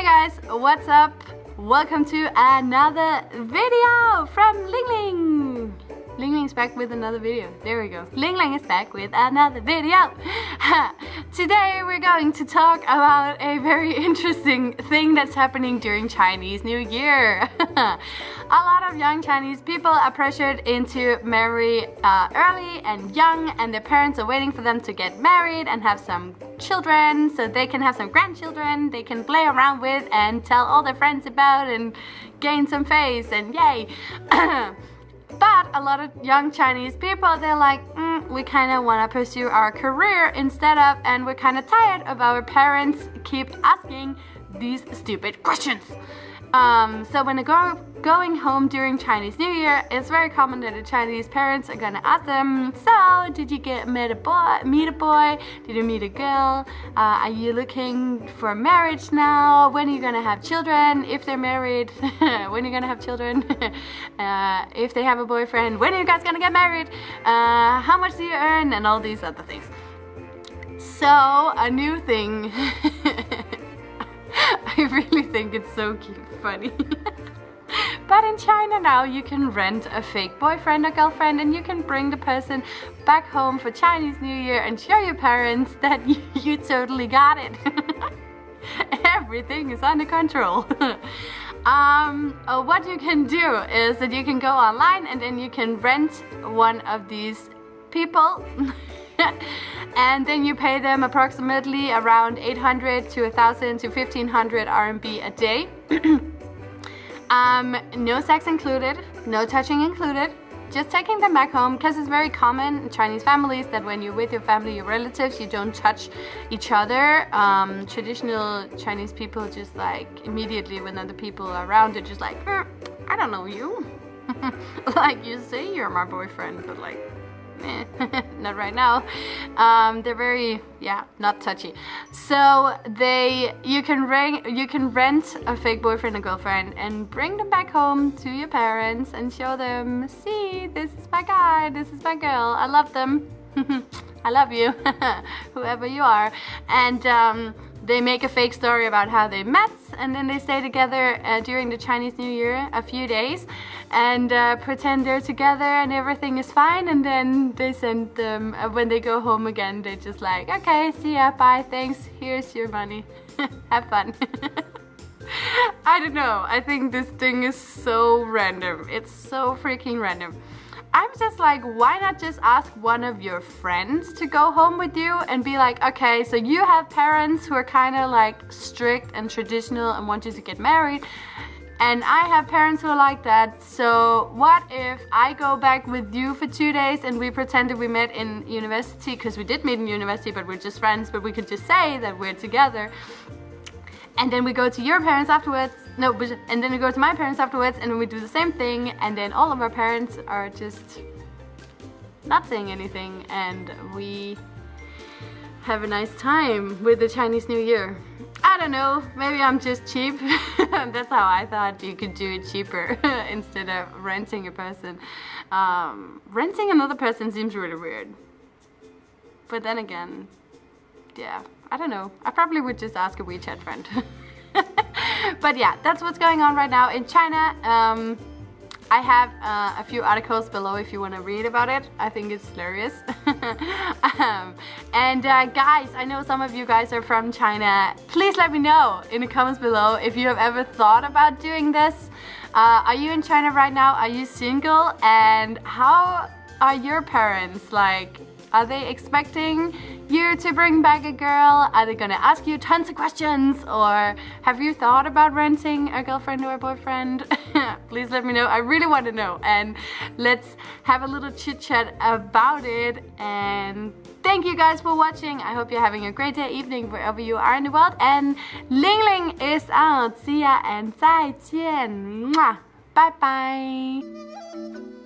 Hey guys, what's up? Welcome to another video from Ling Ling. Ling Ling's back with another video. There we go. Ling Ling is back with another video. Today we're going to talk about a very interesting thing that's happening during Chinese New Year. A lot of young Chinese people are pressured into marry early and young, and their parents are waiting for them to get married and have some children so they can have some grandchildren they can play around with and tell all their friends about and gain some face and yay. But a lot of young Chinese people, they're like, we kind of want to pursue our career instead of, and we're kind of tired of our parents keep asking these stupid questions. So when they going home during Chinese New Year, it's very common that the Chinese parents are gonna ask them, so did you meet a boy? Did you meet a girl? Are you looking for marriage now? When are you gonna have children? If they're married, when are you gonna have children? If they have a boyfriend, when are you guys gonna get married? How much do you earn? And all these other things. So a new thing. I really think it's so cute, funny. But in China now, you can rent a fake boyfriend or girlfriend, and you can bring the person back home for Chinese New Year and show your parents that you totally got it. Everything is under control. What you can do is that you can go online and then you can rent one of these people. And then you pay them approximately around 800 to 1,000 to 1,500 RMB a day. No sex included, no touching included, just taking them back home, because it's very common in Chinese families that when you're with your family, your relatives, you don't touch each other. Traditional Chinese people just like immediately when other people are around, they're just like, I don't know you. Like, you say you're my boyfriend, but like, not right now. They're very, not touchy. So you can rent a fake boyfriend or girlfriend and bring them back home to your parents and show them, see, this is my guy, this is my girl, I love them. I love you, whoever you are. And they make a fake story about how they met, and then they stay together during the Chinese New Year a few days and pretend they're together and everything is fine, and then they send them, when they go home again, they're just like, okay, see ya, bye, thanks, here's your money, have fun. I don't know, I think this thing is so random, it's so freaking random. I'm just like, why not just ask one of your friends to go home with you and be like, okay, so you have parents who are kind of like strict and traditional and want you to get married, and I have parents who are like that, so what if I go back with you for 2 days and we pretend that we met in university, because we did meet in university, but we're just friends, but we could just say that we're together. And then we go to your parents afterwards, and then we go to my parents afterwards, and we do the same thing, and then all of our parents are just not saying anything, and we have a nice time with the Chinese New Year. I don't know, maybe I'm just cheap. That's how I thought you could do it cheaper instead of renting a person. Renting another person seems really weird. But then again, yeah. I don't know, I probably would just ask a WeChat friend. But yeah, that's what's going on right now in China. I have a few articles below if you want to read about it. I think it's hilarious. Guys, I know some of you guys are from China. Please let me know in the comments below if you have ever thought about doing this. Are you in China right now? Are you single? And how are your parents like? Are they expecting you to bring back a girl? Are they gonna ask you tons of questions? Or have you thought about renting a girlfriend or a boyfriend? Please let me know, I really want to know. And let's have a little chit chat about it. And thank you guys for watching. I hope you're having a great day, evening, wherever you are in the world. And Ling Ling is out. See ya and 再见. Mwah. Bye bye.